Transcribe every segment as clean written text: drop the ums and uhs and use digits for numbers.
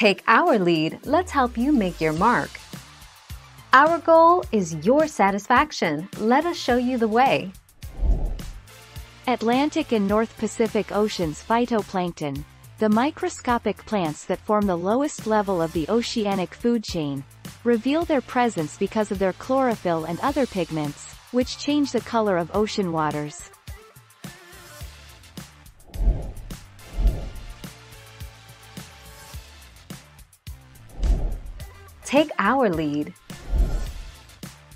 Take our lead, let's help you make your mark. Our goal is your satisfaction. Let us show you the way. Atlantic and North Pacific Oceans phytoplankton, the microscopic plants that form the lowest level of the oceanic food chain, reveal their presence because of their chlorophyll and other pigments, which change the color of ocean waters. Take our lead.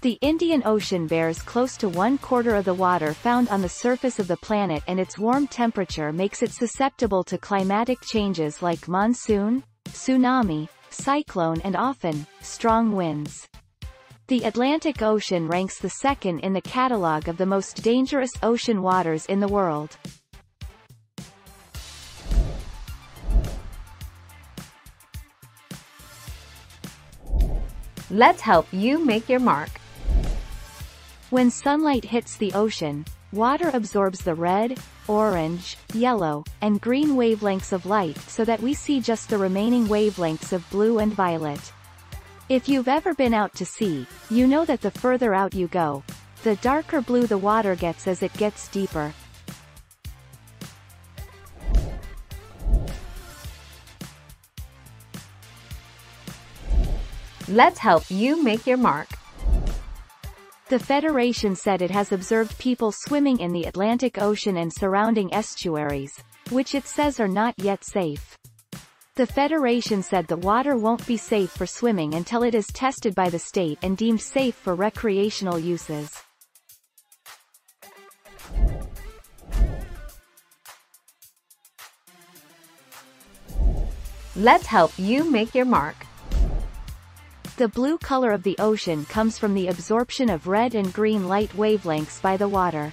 The Indian Ocean bears close to 1/4 of the water found on the surface of the planet, and its warm temperature makes it susceptible to climatic changes like monsoon, tsunami, cyclone, and often, strong winds. The Atlantic Ocean ranks the second in the catalog of the most dangerous ocean waters in the world. Let's help you make your mark. When sunlight hits the ocean, water absorbs the red, orange, yellow, and green wavelengths of light so that we see just the remaining wavelengths of blue and violet. If you've ever been out to sea, you know that the further out you go, the darker blue the water gets as it gets deeper. Let's help you make your mark. The Federation said it has observed people swimming in the Atlantic Ocean and surrounding estuaries, which it says are not yet safe. The Federation said the water won't be safe for swimming until it is tested by the state and deemed safe for recreational uses. Let's help you make your mark. The blue color of the ocean comes from the absorption of red and green light wavelengths by the water.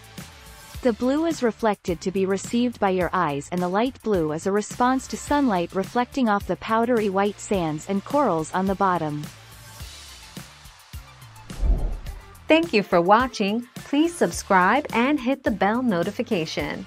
The blue is reflected to be received by your eyes, and the light blue is a response to sunlight reflecting off the powdery white sands and corals on the bottom. Thank you for watching. Please subscribe and hit the bell notification.